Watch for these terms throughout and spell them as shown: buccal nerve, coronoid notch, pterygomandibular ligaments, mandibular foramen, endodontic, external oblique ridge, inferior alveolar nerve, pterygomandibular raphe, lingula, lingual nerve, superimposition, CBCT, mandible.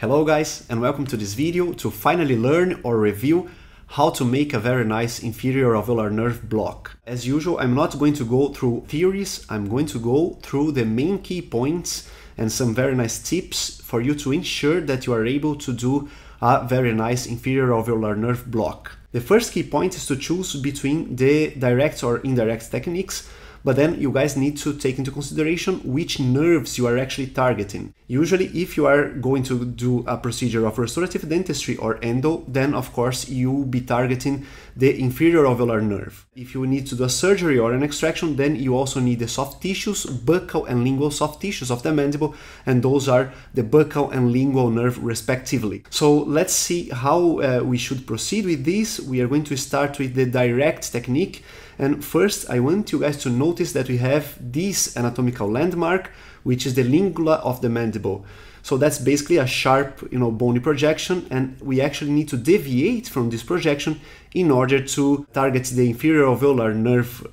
Hello guys, and welcome to this video to finally learn or review how to make a very nice inferior alveolar nerve block. As usual, I'm not going to go through theories, I'm going to go through the main key points and some very nice tips for you to ensure that you are able to do a very nice inferior alveolar nerve block. The first key point is to choose between the direct or indirect techniques, but then you guys need to take into consideration which nerves you are actually targeting. Usually, if you are going to do a procedure of restorative dentistry or endo, then of course you will be targeting the inferior alveolar nerve. If you need to do a surgery or an extraction, then you also need the soft tissues, buccal and lingual soft tissues of the mandible, and those are the buccal and lingual nerve respectively. So let's see how we should proceed with this. We are going to start with the direct technique. And first, I want you guys to notice that we have this anatomical landmark, which is the lingula of the mandible. So that's basically a sharp, bony projection, and we actually need to deviate from this projection in order to target the inferior alveolar nerve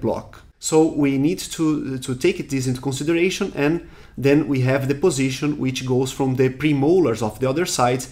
block. So we need to take this into consideration, and then we have the position which goes from the premolars of the other side.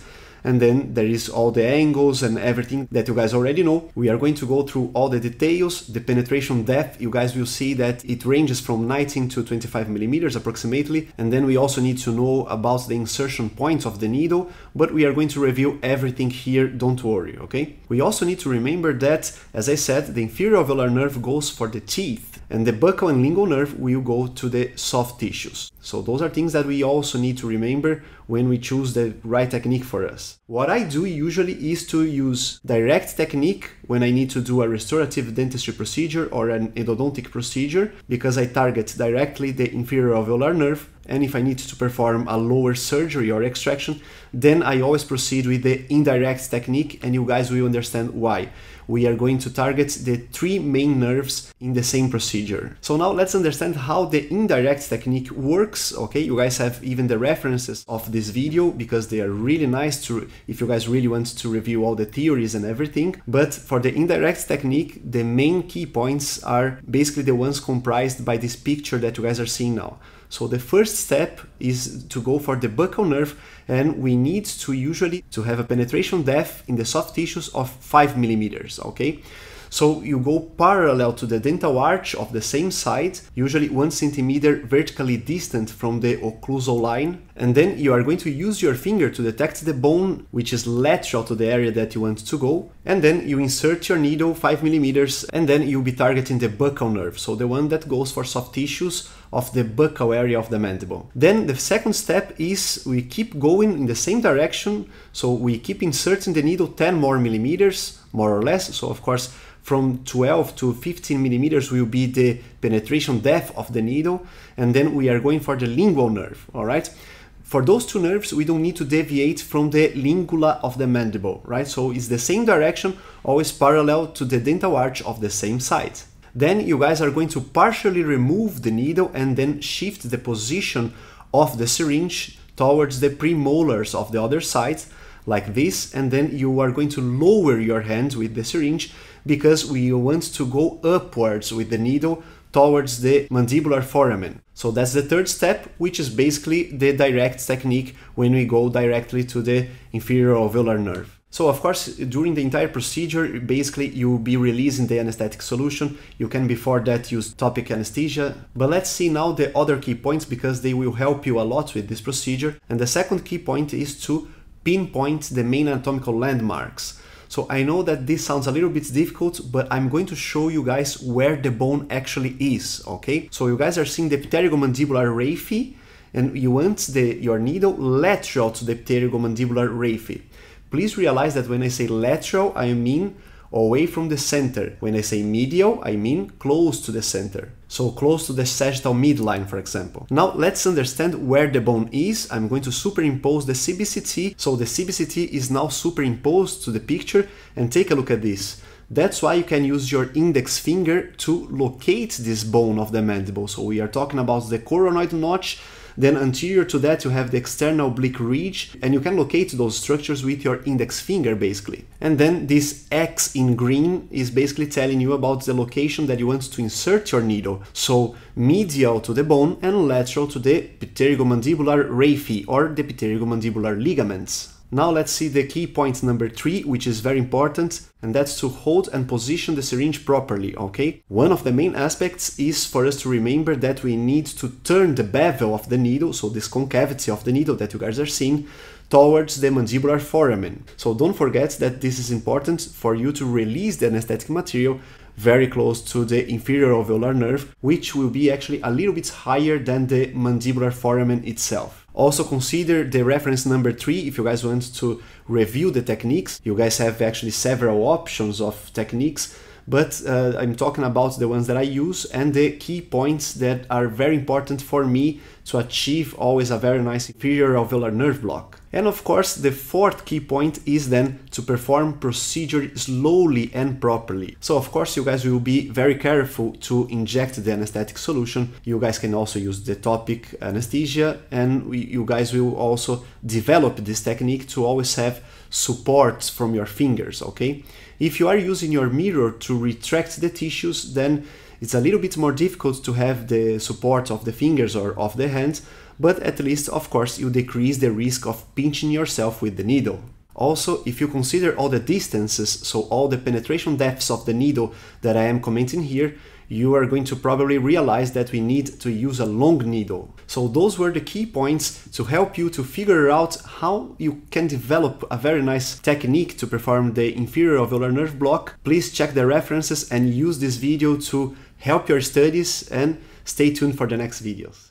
And then there is all the angles and everything that you guys already know. We are going to go through all the details. The penetration depth, you guys will see that it ranges from 19 to 25 millimeters approximately. And then we also need to know about the insertion points of the needle, but we are going to review everything here, don't worry, okay? We also need to remember that, as I said, the inferior alveolar nerve goes for the teeth and the buccal and lingual nerve will go to the soft tissues. So those are things that we also need to remember when we choose the right technique for us. What I do usually is to use direct technique when I need to do a restorative dentistry procedure or an endodontic procedure, because I target directly the inferior alveolar nerve. And if I need to perform a lower surgery or extraction, then I always proceed with the indirect technique, and you guys will understand why. We are going to target the three main nerves in the same procedure. So now let's understand how the indirect technique works, okay? You guys have even the references of this video because they are really nice if you guys really want to review all the theories and everything. But for the indirect technique, the main key points are basically the ones comprised by this picture that you guys are seeing now. So the first step is to go for the buccal nerve, and we need to usually have a penetration depth in the soft tissues of 5 millimeters, okay? So you go parallel to the dental arch of the same side, usually 1 centimeter vertically distant from the occlusal line. And then you are going to use your finger to detect the bone, which is lateral to the area that you want to go. And then you insert your needle 5 millimeters, and then you'll be targeting the buccal nerve. So the one that goes for soft tissues of the buccal area of the mandible. Then the second step is we keep going in the same direction. So we keep inserting the needle 10 more millimeters, more or less. So of course, from 12 to 15 millimeters will be the penetration depth of the needle, and then we are going for the lingual nerve, all right? For those two nerves, we don't need to deviate from the lingula of the mandible, right? So it's the same direction, always parallel to the dental arch of the same side. Then you guys are going to partially remove the needle and then shift the position of the syringe towards the premolars of the other side, like this, and then you are going to lower your hand with the syringe because we want to go upwards with the needle towards the mandibular foramen. So that's the third step, which is basically the direct technique when we go directly to the inferior alveolar nerve. So of course, during the entire procedure, basically you'll be releasing the anesthetic solution. You can before that use topic anesthesia. But let's see now the other key points because they will help you a lot with this procedure. And the second key point is to pinpoint the main anatomical landmarks. So I know that this sounds a little bit difficult, but I'm going to show you guys where the bone actually is, okay? So you guys are seeing the pterygomandibular raphe, and you want your needle lateral to the pterygomandibular raphe. Please realize that when I say lateral, I mean away from the center. When I say medial, I mean close to the center. So close to the sagittal midline, for example. Now let's understand where the bone is. I'm going to superimpose the CBCT. So the CBCT is now superimposed to the picture, and take a look at this. That's why you can use your index finger to locate this bone of the mandible. So we are talking about the coronoid notch Then anterior to that, you have the external oblique ridge, and you can locate those structures with your index finger, basically. And then this X in green is basically telling you about the location that you want to insert your needle. So medial to the bone and lateral to the pterygomandibular raphe or the pterygomandibular ligaments. Now let's see the key point number 3, which is very important, and that's to hold and position the syringe properly, okay? One of the main aspects is for us to remember that we need to turn the bevel of the needle, so this concavity of the needle that you guys are seeing, towards the mandibular foramen. So don't forget that this is important for you to release the anesthetic material very close to the inferior alveolar nerve, which will be actually a little bit higher than the mandibular foramen itself. Also consider the reference number 3 if you guys want to review the techniques. You guys have actually several options of techniques, but I'm talking about the ones that I use and the key points that are very important for me to achieve always a very nice inferior alveolar nerve block. And of course, the 4th key point is then to perform procedure slowly and properly. So of course, you guys will be very careful to inject the anesthetic solution. You guys can also use the topic anesthesia, and you guys will also develop this technique to always have supports from your fingers, okay? If you are using your mirror to retract the tissues, then it's a little bit more difficult to have the support of the fingers or of the hand, but at least, of course, you decrease the risk of pinching yourself with the needle. Also, if you consider all the distances, so all the penetration depths of the needle that I am commenting here, you are going to probably realize that we need to use a long needle. So those were the key points to help you to figure out how you can develop a very nice technique to perform the inferior alveolar nerve block. Please check the references and use this video to help your studies, and stay tuned for the next videos.